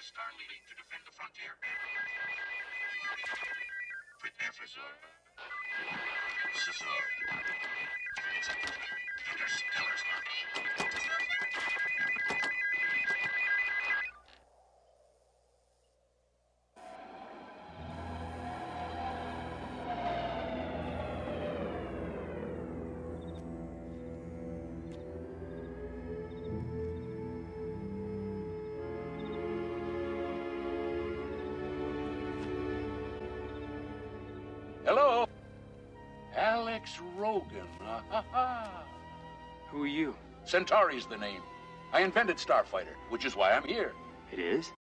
the Star League to defend the frontier. Prepare for Zorba. Interstellar Hello? Alex Rogan. Who are you? Centauri's the name. I invented Starfighter, which is why I'm here. It is?